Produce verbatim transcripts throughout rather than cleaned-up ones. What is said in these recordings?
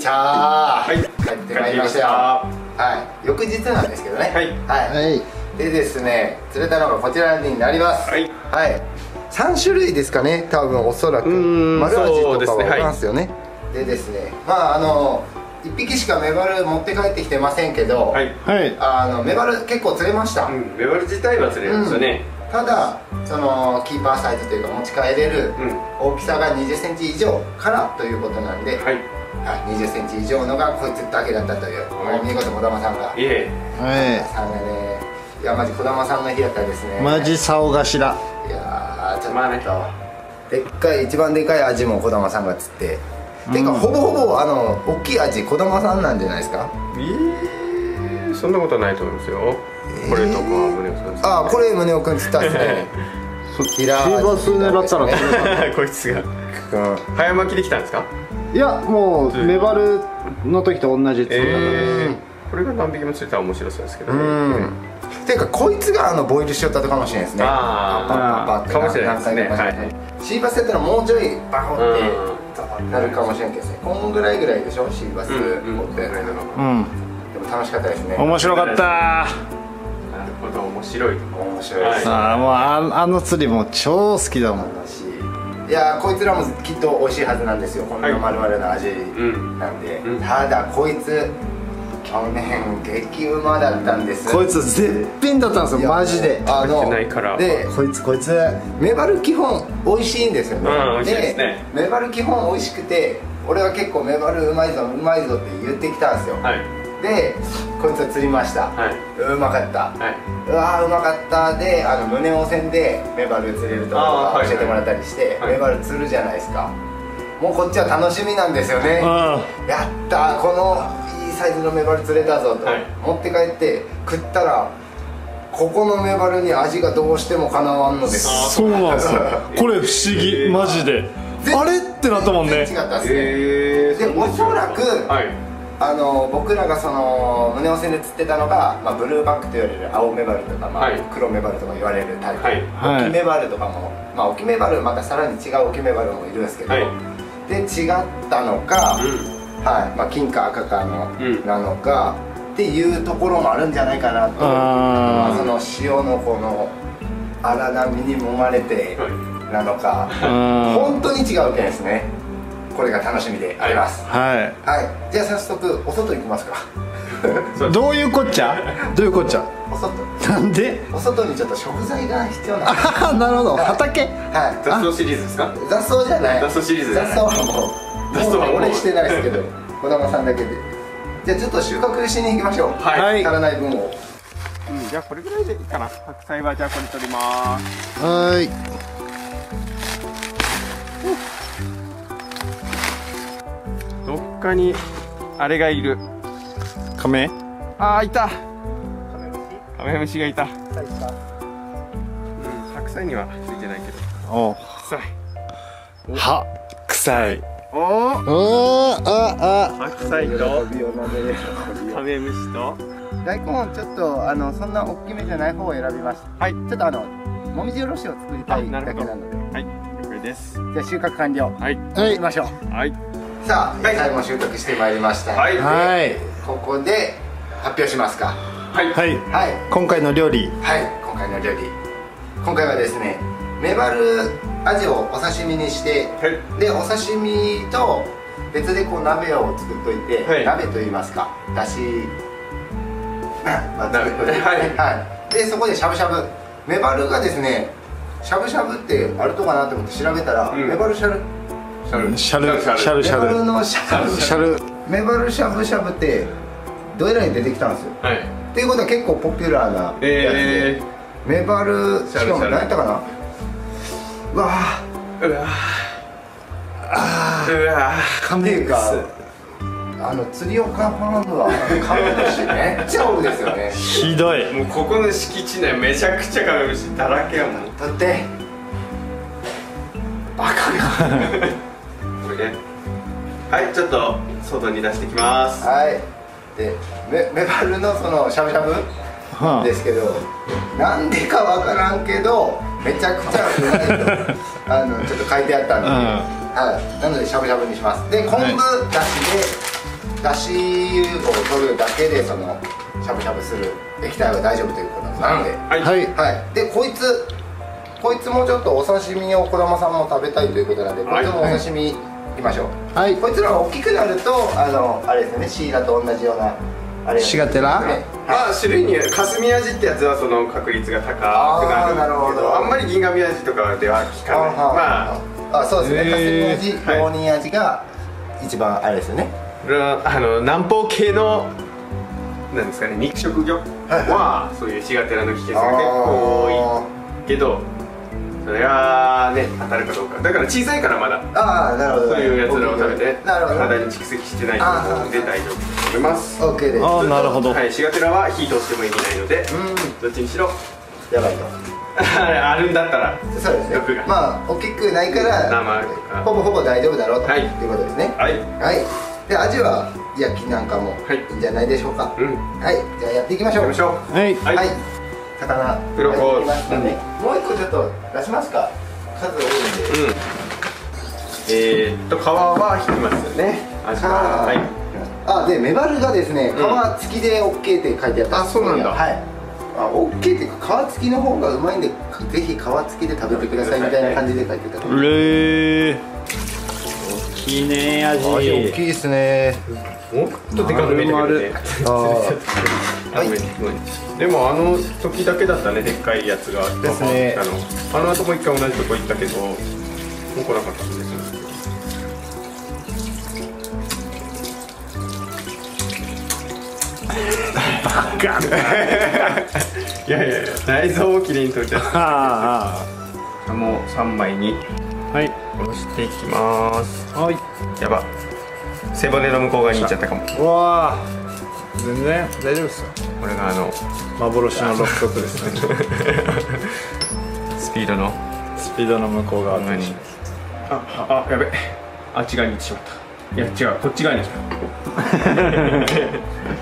ちゃー、はい、帰ってまいりましたよ。はい、翌日なんですけどね。はい、はい、でですね、釣れたのがこちらになります。はい、はい、三種類ですかね、多分おそらく。丸アジとかはありますよね。でですね、まあ、あの。一匹しかメバル持って帰ってきてませんけど、はい、あのメバル結構釣れました。うん、メバル自体は釣れましたね。うん、ただそのキーパーサイズというか持ち帰れる大きさがにじゅっセンチ以上からということなんで、はい、はい、にじゅっセンチ以上のがこいつだけだったという、はい、見事児玉さんが、いえ、はい、さんがね、いやマジ児玉さんの日だったですね。マジ竿頭。いやーちょっとまあね、でっかい一番でかいアジも児玉さんが釣って。ていうか、ほぼほぼあの大きい味児玉さんなんじゃないですか。ええ、そんなことないと思いますよ。これとか宗男くん。ああ、これ宗男くん釣ったですね。キラー。狙ったらこいつが。早巻きできたんですか。いや、もうメバルの時と同じ。これが何匹も釣れたら面白そうですけどね。ていうかこいつがあのボイルしよったとかもしれないですね。ああ、かもしれないですね。はい。シーバスやったらもうちょいバホって。なるかもしれないですね。こんぐらいぐらいでしょ、シーバス持ってやるのが。でも楽しかったですね。面白かった。なるほど、面白い。面白いです。ああ、もうああの釣りも超好きだもん。いや、こいつらもきっと美味しいはずなんですよ。こんな丸々な味なんで。ただこいつ去年激うまだったんです。こいつ絶品だったんですよ、マジで。あのでこいつこいつメバル基本美味しいんですよね。でメバル基本美味しくて、俺は結構メバルうまいぞうまいぞって言ってきたんですよ。でこいつは釣りました。うまかった、うわうまかった。であの胸を線でメバル釣れるところを教えてもらったりして、メバル釣るじゃないですか。もうこっちは楽しみなんですよね。やったこのサイズのメバル釣れたぞと、はい、持って帰って食ったら、ここのメバルに味がどうしてもかなわんのです。そうなんですよ。これ不思議、えー、マジであれってなったもんね。違ったっすね、えー、でおそらく、はい、あの僕らがその胸押せで釣ってたのが、まあ、ブルーバックと言われる青メバルとか、まあ、はい、黒メバルとか言われるタイプ、はい、オキメバルとかも、まあ、オキメバルまたさらに違うオキメバルもいるんですけど、はい、で違ったのか、うん、はい、まあ金か赤かの、うん、なのかっていうところもあるんじゃないかなと。まあその潮のこの荒波に揉まれてなのか、本当に違う件ですね。これが楽しみであります。はい、はい、じゃあ早速お外行きますか。どういうこっちゃどういうこっちゃ。お外なんでお外にちょっと食材が必要なんです。ああ、なるほど、畑。はい、雑草シリーズですか。雑草じゃない、雑草シリーズ。雑草はもう俺してないですけど、児玉さんだけで。じゃあちょっと収穫しに行きましょう。はい。足らない分を。うん、じゃあこれぐらいでいいかな。白菜はじゃあこれ取ります。はい。どっかにあれがいる。カメ？ああ、いた。カメムシ？カメムシがいた。うん、白菜にはついてないけど。おお。白菜。は、白菜。おお、ああ、白菜とカメムシと大根をちょっとあのそんな大きめじゃない方を選びました。はい、ちょっとあのもみじおろしを作りたいだけなので。はい、了解です。じゃあ収穫完了。はい、行きましょう。はい、さあ最後も収穫してまいりました。はい、ここで発表しますか。はいはいはい、今回の料理。はい、今回の料理、今回はですね、メバルアジをお刺身にして、はい、でお刺身と別でこう鍋を作っといて、はい、鍋といいますかだし、まあ、作っといて、はいはい、でそこでしゃぶしゃぶ。メバルがですね、しゃぶしゃぶってあるとかなと思って調べたら、うん、メバルシャルシャルシャルシャルシャルメバルのシャルシャルメバルしゃぶしゃぶってどえらい出てきたんですよ。はい、っていうことは結構ポピュラーなやつで、えー、メバルしかも何やったかな。うわーうわーあーうわーカメムシ、あの釣りを囲むはカメムシめっちゃ多いですよね。ひどい、もうここの敷地内めちゃくちゃカメムシだらけやもん。だってバカがこれね。はい、ちょっと外に出してきます。はい、でメバルのそのしゃぶしゃぶですけど、なんでかわからんけどめちゃくちゃうまいとあのちょっと書いてあったんで、うん、はい、なのでしゃぶしゃぶにします。で昆布だしでだしを取るだけでそのしゃぶしゃぶする液体は大丈夫ということなので、はい、はい、でこいつこいつもちょっとお刺身を児玉さんも食べたいということなので、はい、こいつもお刺身いきましょう。はい、こいつらが大きくなるとあのあれですね、シイラと同じようなあれシガテラ、まあ種類にかすみ味ってやつはその確率が高くなるんですけど、あんまり銀紙味とかでは効かない。まああそうですね、かすみ味、モーニン味が一番あれですよね。あの南方系のなんですかね、肉食魚はそういうシガテラの危険性が結構多いけど、それがね当たるかどうか。だから小さいからまだそういうやつらを食べて体に蓄積してないと思うので大丈夫と思います。 OK です。ああなるほど。シガテラは火通しても意味ないので、どっちにしろやばいとあるんだったらそうですね、まあ大きくないからほぼほぼ大丈夫だろうということですね。はいはい、でアジは焼きなんかもいいんじゃないでしょうか。はい、じゃあやっていきましょう。はいはい、魚プロポーズもう一個ちょっと出しますか、数多いんで。えっと皮は引きますよね、味は。はい、あでメバルがですね皮付きで OK って書いてあった。あそうなんだ。はい、 OK っていうか皮付きの方がうまいんでぜひ皮付きで食べてくださいみたいな感じで書いてた。うれー大きいね、味大きいですね。おっと手が上にある。でもあの時だけだったね、でっかいやつがあってですね。あの後もう一回同じとこ行ったけどもう来なかったんですよ。バカいやいやいや、内臓をきれいに取っちゃった。もうさんまいにおろしていきます。はい、やば、背骨の向こう側に行っちゃったかも。うわー、全然大丈夫ですよ。これがあの幻の六角ですね。スピードのスピードの向こう側に。ああやべ、あっち側に行ってしまった。いや違う、こっち側に来た。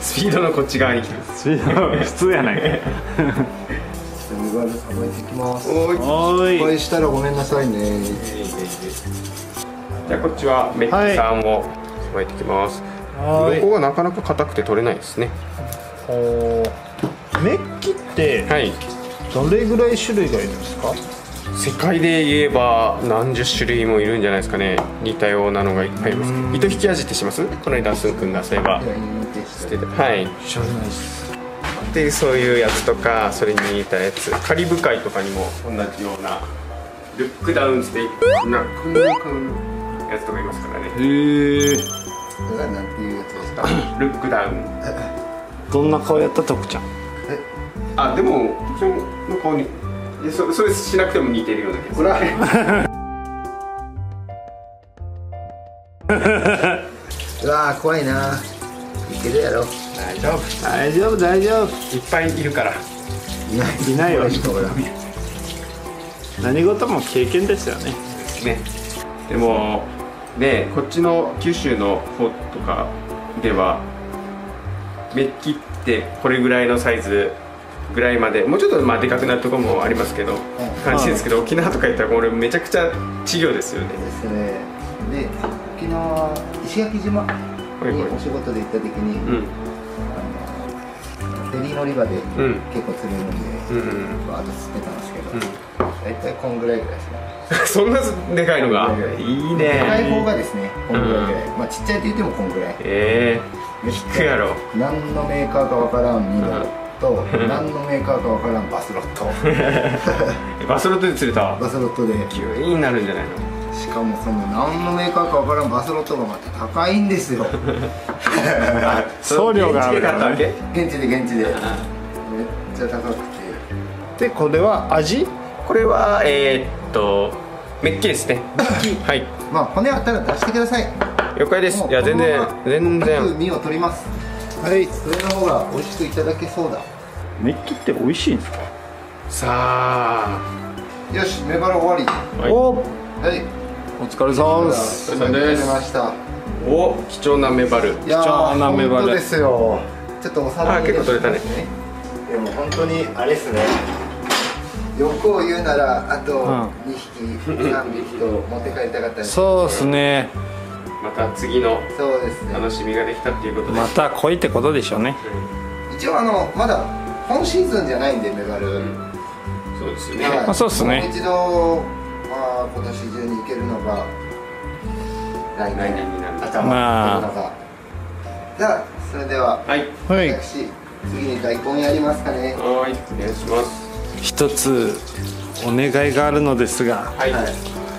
スピードのこっち側に来た。スピードの普通やないか。メバルさばいていきます。おい、失敗したらごめんなさいね。じゃあこっちはメッキさんをさばいていきます。ここはなかなか硬くて取れないですね。メッキってどれぐらい種類がいるんですか？はい、世界で言えば何十種類もいるんじゃないですかね。似たようなのがいっぱいいます。糸引き味ってします？この間スー君がそういえばしてて、はい知らないです。でそういうやつとか、それに似たやつ、カリブ海とかにも同じようなルックダウンしてなこんなやつとかいますからね。へえ、なんていうやつですか？ルックダウン。どんな顔やったとくちゃん？え、あ、でもとくちゃんの顔に、いや、そ、それしなくても似てるような気がする。うわー、怖いな。いけるやろ。大丈夫。大丈夫、大丈夫。いっぱいいるから。いない、いないよ。何事も経験ですよね。ね。でも。でこっちの九州の方とかではメッキってこれぐらいのサイズぐらいまで、もうちょっとまあでかくなるところもありますけど、感じですけど、沖縄とか行ったらこれめちゃくちゃ稚魚ですよね。ですね。で沖縄石垣島にお仕事で行った時に、フェリー乗り場で結構釣れるんでバーッと釣ってたんですけど、大体こんぐらいぐらいですね。そんなでかいのがいいね。でかい方がですねこんぐらいぐらい、まあちっちゃいと言ってもこんぐらい。ええ、引くやろ。何のメーカーかわからんミラと何のメーカーかわからんバスロット。バスロットで釣れた。バスロットで急になるんじゃないの？しかもその何のメーカーかわからんバスロットがまた高いんですよ。送料があるからね。現地で現地でめっちゃ高くて。でこれは味？これはえーっとメッキですね。はい、まあ骨あったら出してください。了解です。いや全然全然身を取ります。はい、それの方が美味しくいただけそうだ。メッキって美味しいんですか？さあ、よしメバル終わり。おお、お疲れさんです。お疲れさまでした。お、貴重なメバル。貴重なメバルですよ。ちょっとお皿に結構取れたね。でも本当にあれですね、欲を言うならあとにひきさんびきと持って帰りたかったです。そうですね。また次の楽しみができたっていうことで、また来いってことでしょうね。一応あのまだ今シーズンじゃないんでメダル、そうですね、そうですね、一度まあ今年中に行けるのが来年になる頭、じゃあそれでは私次に大根やりますかね。はい、お願いします。一つお願いがあるのですが、はい、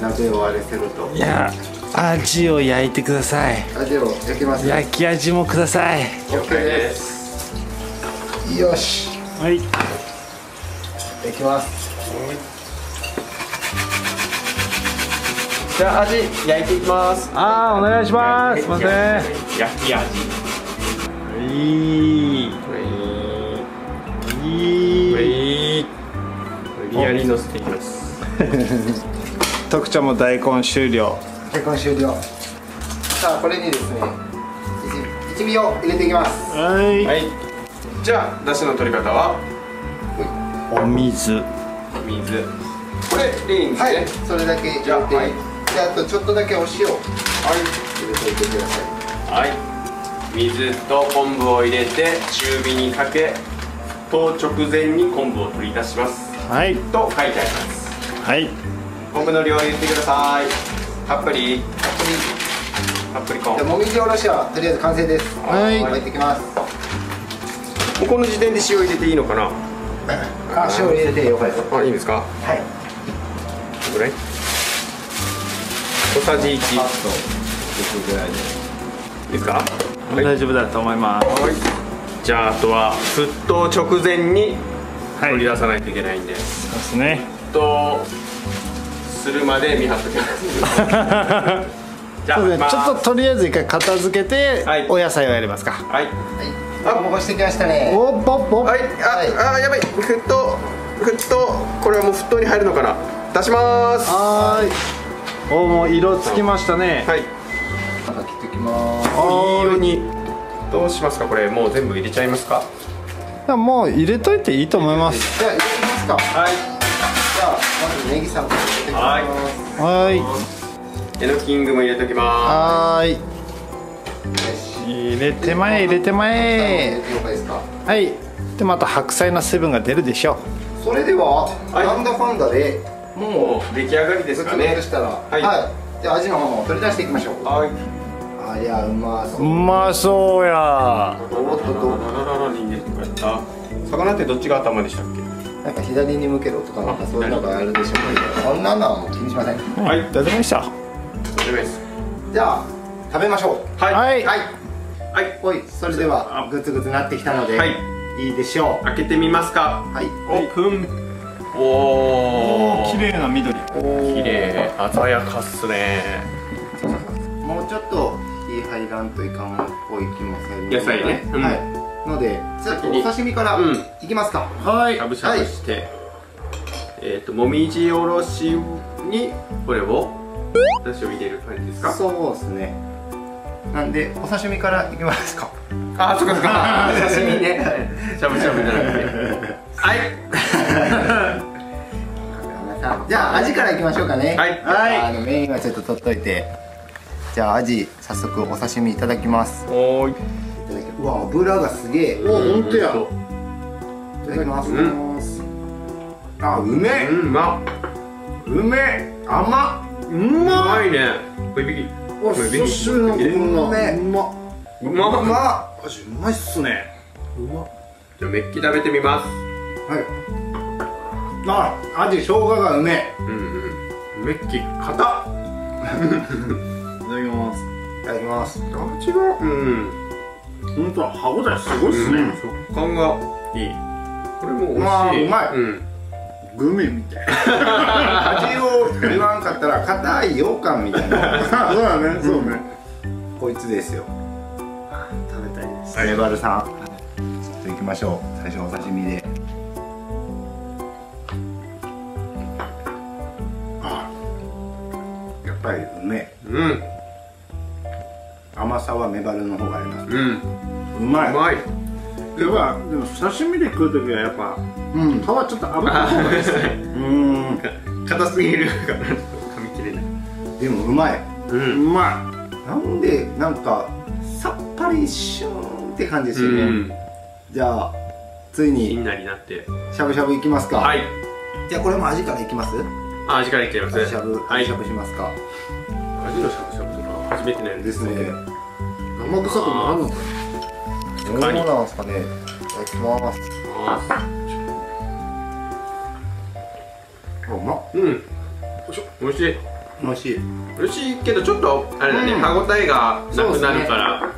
鍋をあれせろと、いやアジを焼いてください。アジを焼きます。焼きアジもください。 OK です。よし、はい、焼きます。じゃあアジ焼いていきます。ああ、お願いします。すいません、焼きアジ、いいいいいやりのせていきます。特徴も大根終了。大根終了。さあこれにですね、一味を入れていきます。はい、はい、じゃあ出汁の取り方はお水、お水これでいいんですね。はい、それだけ入れて、はい、であとちょっとだけお塩、はい、入れておいてください。はい、水と昆布を入れて中火にかけ、沸騰直前に昆布を取り出します。はいと書いてあります。はい、昆布の量を入れてください。たっぷりたっぷりコーン。じゃあもみじおろしはとりあえず完成です。はい、入ってきます。もうこの時点で塩入れていいのかな。あ、塩入れてよかったです。あ、いいんですか。はい、これ小さじいちぐらいですか。大丈夫だと思います。はい、じゃああとは沸騰直前に取り出さないといけないんで、はい、そうですね、沸騰するまで見張ってください。じゃあちょっととりあえず一回片付けてお野菜をやりますか。はい、あ、もうしてきましたね。おっぽっぽ、はい、ああ、やばい、沸騰沸騰、これはもう沸騰に入るのかな。出します。はーい、お、もう色つきましたね。はい、なんか切ってきます。いい色に。どうしますか、これもう全部入れちゃいますか。もう入れといていいと思います。じゃあ入れますか。はい、まずネギさんも入れてきます。はい、エノキングも入れておきます。はい、入れて前入れて前。はい、でまた白菜の水分が出るでしょう。それではなんだかんだでもう出来上がりですかね。はい、じゃあ味の方も取り出していきましょう。はい、ありゃうまそう、うまそうや。おっとと、魚ってどっちが頭でしたっけ。なんか左に向けろとか、なんかそういうのがあるでしょうけど、こんなのはもう気にしません。はい、大丈夫でした。大丈夫です。じゃあ食べましょう。はいはいはい。おい、それではグツグツなってきたのでいいでしょう。開けてみますか。はい。オープン。おお、綺麗な緑。綺麗。鮮やかっすね。もうちょっと火入らんといかんっぽい気もする。野菜ね。はい。ので、ちょっとお刺身からいきますか。はい、しゃぶしゃぶして、えっともみじおろしにこれを出汁を入れる感じですか。そうですね。なんでお刺身からいきますか。あ、そうかそうか。刺身ね。しゃぶしゃぶじゃなくて。はい。じゃあアジからいきましょうかね。はい。あのメインはちょっと取っといて、じゃあアジ早速お刺身いただきます。おーい。うわ、油がすげえ。お、本当や。いただきます。あ、うめえ。うん、ま。うめえ。甘っ。うまいね。これびき。お、久しぶりのこんな。うま。うま。うま。うまいっすね。うま。じゃあメッキ食べてみます。はい。あ、アジ生姜がうめえ。うんうん。メッキ硬。いただきます。いただきます。味が。うん。本当は歯ごたえすごいですね、うん、食感がいい。これも美味しい、まあ、うまい、うん、グミみたいな味を言わんかったら硬い羊羹みたいなそうだね、そうね、うん、こいつですよ。食べたいです。レバルさん、ちょっといきましょう。最初お刺身で、あ、やっぱりうめえ。うん、甘さはメバルの方があります。うん、うまい。うまい。では、でも刺身で食うときはやっぱ、うん、皮ちょっと炙った方がいいですね。うん、硬すぎるから噛み切れない。でもうまい。うん、うまい。なんでなんかさっぱりシューンって感じですよね、うん、じゃあついに気になりなってしゃぶしゃぶいきますか。はい、じゃあこれも味からいきます。あ、味からいっちゃいますね。しゃぶしゃぶしますか。味のしゃぶしゃぶとか初めてなんですね。生臭くもあるのかどうなんですかね。いただきます。あ、うまっ。うん。おいしい。おいしい。おいしいけどちょっとあれだね、歯ごたえがなくなるから。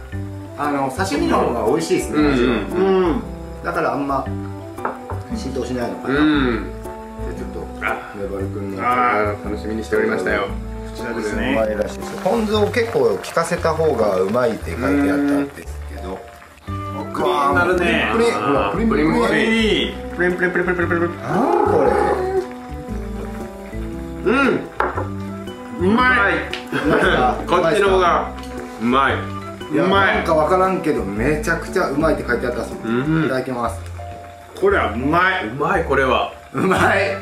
あの刺身の方が美味しいですね。うん。だからあんま浸透しないのかな。うん。ちょっとメバル君の楽しみにしておりましたよ。こちらですね。うまいらしいです。ポン酢を結構効かせた方がうまいって書いてあったんですけど。クリーンなるね。プリンプリンプリンプリンプリンプリンプリンプリンプリン。なんこれ。うん。うまい。こっちの方がうまい。うまい。なんかわからんけどめちゃくちゃうまいって書いてあったっすもん。いただきます。これはうまい。うまいこれは。うまい。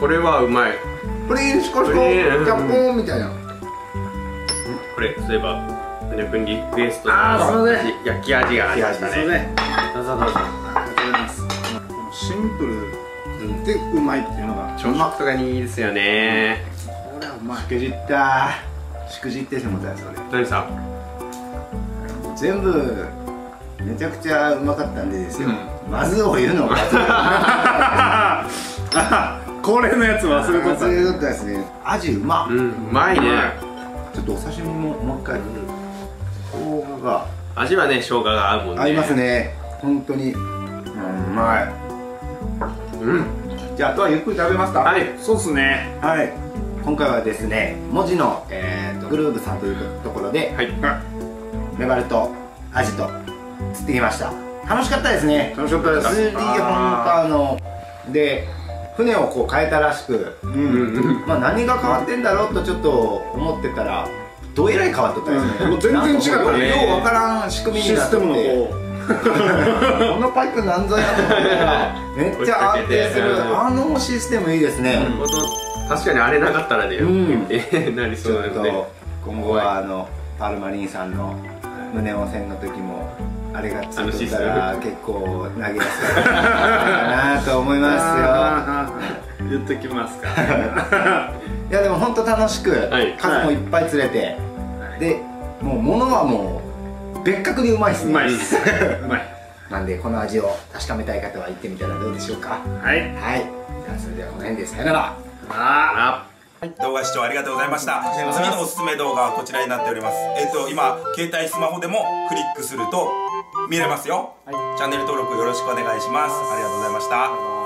これはうまい。プリンシコシコキャポンみたいな。これそういえばふねくんリクエストの焼き味がありましたね。どうぞどうぞ。ありがとうございます。シンプルでうまいっていうのが朝食とかにいいですよね。これはうまい。しくじった。しくじってしもたやつそれ。何さ。全部めちゃくちゃうまかったんでですよ。まずを言うのが。これのやつ忘れとった。忘れとったですね。アジうま。うまいね。ちょっとお刺身ももう一回。生姜が味はね、生姜が合うもんね。合いますね。本当にうまい。うん。じゃああとはゆっくり食べますか。はい。そうっすね。はい。今回はですね、文字のえっとグルーブさんというところで、はい。メバルとアジと釣ってきました。楽しかったですね。楽しかったです。スリーディー ハンターので船をこう変えたらしく、まあ何が変わってんだろうとちょっと思ってたらどうえらい変わっとったですね。もう全然違ったね。ようわからん仕組みになってて、このパイプなんぞやと思ったらめっちゃ安定する。あのシステムいいですね。確かにあれなかったらね、なりそうなので、今後はあのパルマリンさんの胸を線の時もあれがついたら結構投げやすかったかなと思いますよ。言っときますか。いやでも本当楽しく数もいっぱい釣れて、でもう物はもう別格にうまいっすね。うまいっす。なんでこの味を確かめたい方は行ってみたらどうでしょうか。はいはい。じゃあそれではこの辺でさよなら。ああ。動画視聴ありがとうございました。次のおすすめ動画はこちらになっております。えっと今携帯スマホでもクリックすると見れますよ、はい、チャンネル登録よろしくお願いします。ありがとうございました。